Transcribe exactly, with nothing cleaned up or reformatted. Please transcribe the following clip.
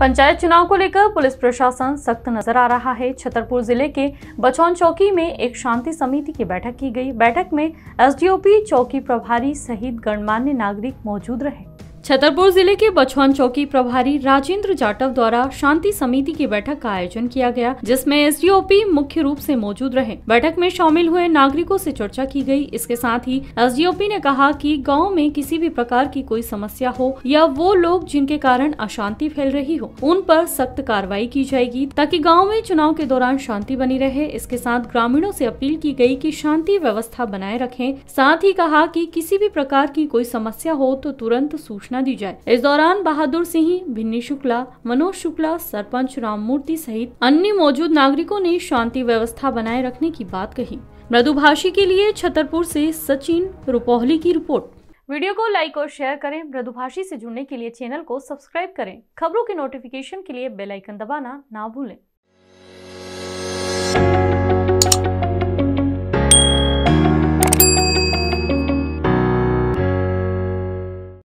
पंचायत चुनाव को लेकर पुलिस प्रशासन सख्त नजर आ रहा है। छतरपुर जिले के बचौन चौकी में एक शांति समिति की बैठक की गई। बैठक में एसडीओपी चौकी प्रभारी सहित गणमान्य नागरिक मौजूद रहे। छतरपुर जिले के बचौन चौकी प्रभारी राजेंद्र जाटव द्वारा शांति समिति की बैठक का आयोजन किया गया, जिसमें एसडीओपी मुख्य रूप से मौजूद रहे। बैठक में शामिल हुए नागरिकों से चर्चा की गई। इसके साथ ही एसडीओपी ने कहा कि गांव में किसी भी प्रकार की कोई समस्या हो या वो लोग जिनके कारण अशांति फैल रही हो, उन पर सख्त कार्रवाई की जाएगी ताकि गाँव में चुनाव के दौरान शांति बनी रहे। इसके साथ ग्रामीणों से अपील की गयी कि शांति व्यवस्था बनाए रखें। साथ ही कहा कि किसी भी प्रकार की कोई समस्या हो तो तुरंत सूचना दी जाए। इस दौरान बहादुर सिंह, भिन्नी शुक्ला, मनोज शुक्ला, सरपंच राममूर्ति सहित अन्य मौजूद नागरिकों ने शांति व्यवस्था बनाए रखने की बात कही। मृदुभाषी के लिए छतरपुर से सचिन रुपोहली की रिपोर्ट। वीडियो को लाइक और शेयर करें। मृदुभाषी से जुड़ने के लिए चैनल को सब्सक्राइब करें। खबरों के नोटिफिकेशन के लिए बेल आइकन दबाना ना भूलें।